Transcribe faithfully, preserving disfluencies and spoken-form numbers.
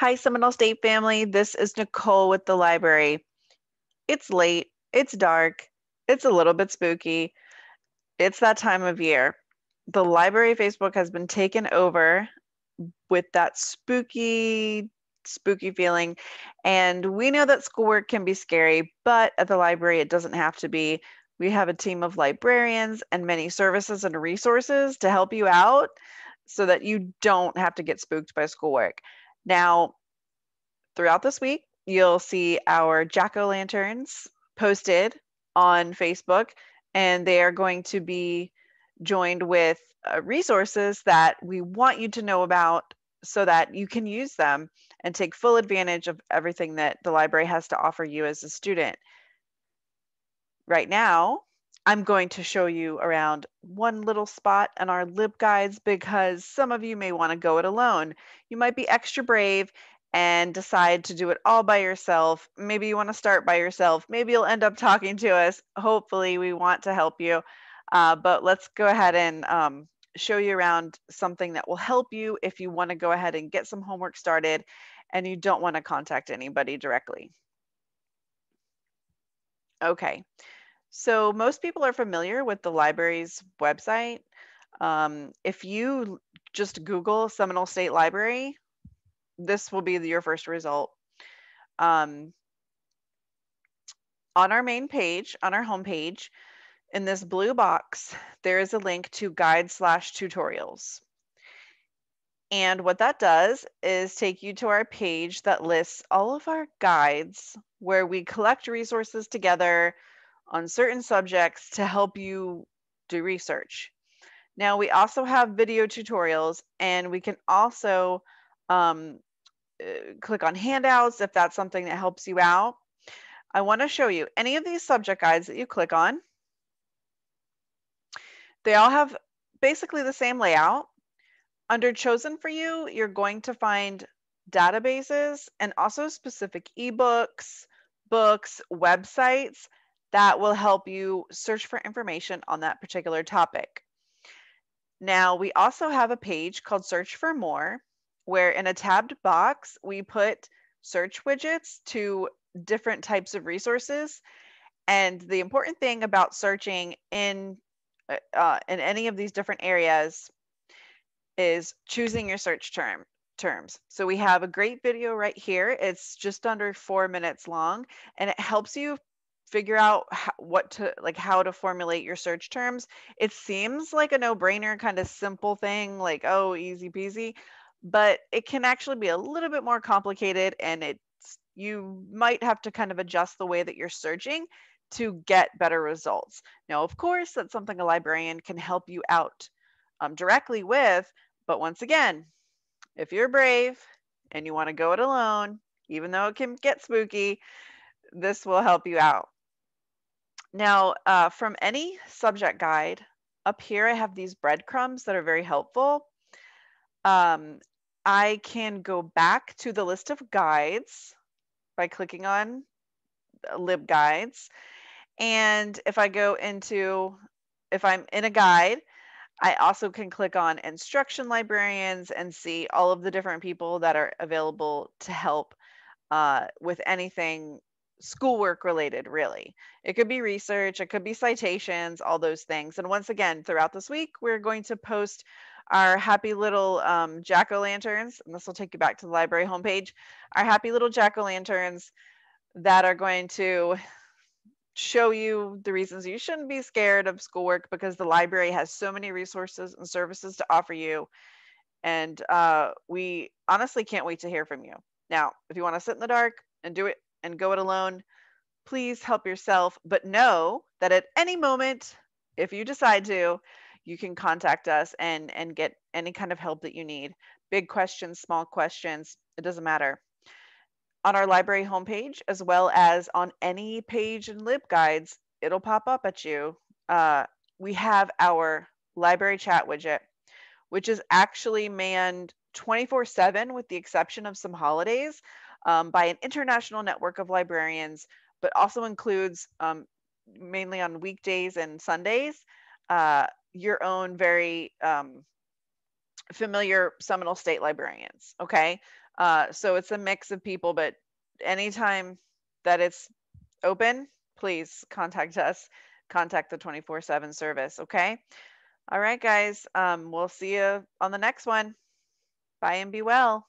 Hi, Seminole State family. This is Nicole with the library. It's late, it's dark, it's a little bit spooky. It's that time of year. The library Facebook has been taken over with that spooky, spooky feeling. And we know that schoolwork can be scary, but at the library, it doesn't have to be. We have a team of librarians and many services and resources to help you out so that you don't have to get spooked by schoolwork. Now, throughout this week, you'll see our jack-o'-lanterns posted on Facebook, and they are going to be joined with uh, resources that we want you to know about so that you can use them and take full advantage of everything that the library has to offer you as a student. Right now, I'm going to show you around one little spot in our LibGuides because some of you may want to go it alone. You might be extra brave and decide to do it all by yourself. Maybe you want to start by yourself. Maybe you'll end up talking to us. Hopefully we want to help you, uh, but let's go ahead and um, show you around something that will help you if you want to go ahead and get some homework started and you don't want to contact anybody directly. Okay. So most people are familiar with the library's website. Um, if you just Google Seminole State Library, this will be the, your first result. Um, on our main page, on our homepage, in this blue box, there is a link to guide slash tutorials. And what that does is take you to our page that lists all of our guides where we collect resources together on certain subjects to help you do research. Now we also have video tutorials, and we can also um, click on handouts if that's something that helps you out. I wanna show you any of these subject guides that you click on. They all have basically the same layout. Under Chosen for You, you're going to find databases and also specific ebooks, books, websites, that will help you search for information on that particular topic. Now, we also have a page called Search for More, where in a tabbed box, we put search widgets to different types of resources. And the important thing about searching in, uh, in any of these different areas is choosing your search term. terms. So we have a great video right here. It's just under four minutes long, and it helps you figure out how, what to like how to formulate your search terms. It seems like a no-brainer, kind of simple thing, like, oh, easy peasy, but it can actually be a little bit more complicated, and it's you might have to kind of adjust the way that you're searching to get better results. Now, of course, that's something a librarian can help you out um, directly with, but once again, if you're brave and you want to go it alone, even though it can get spooky, this will help you out. Now, uh, from any subject guide, up here I have these breadcrumbs that are very helpful. Um, I can go back to the list of guides by clicking on LibGuides. And if I go into, if I'm in a guide, I also can click on Instruction Librarians and see all of the different people that are available to help uh, with anything schoolwork related, really. It could be research, it could be citations, all those things. And once again, throughout this week, we're going to post our happy little um, jack-o'-lanterns, and this will take you back to the library homepage, our happy little jack-o'-lanterns that are going to show you the reasons you shouldn't be scared of schoolwork because the library has so many resources and services to offer you. And uh, we honestly can't wait to hear from you. Now, if you want to sit in the dark and do it and go it alone, please help yourself, but know that at any moment, if you decide to, you can contact us and, and get any kind of help that you need. Big questions, small questions, it doesn't matter. On our library homepage, as well as on any page in LibGuides, it'll pop up at you. Uh, we have our library chat widget, which is actually manned twenty-four seven with the exception of some holidays, Um, by an international network of librarians, but also includes um, mainly on weekdays and Sundays, uh, your own very um, familiar Seminole State librarians, okay? Uh, so it's a mix of people, but anytime that it's open, please contact us, contact the twenty-four seven service. Okay. All right, guys. Um, we'll see you on the next one. Bye and be well.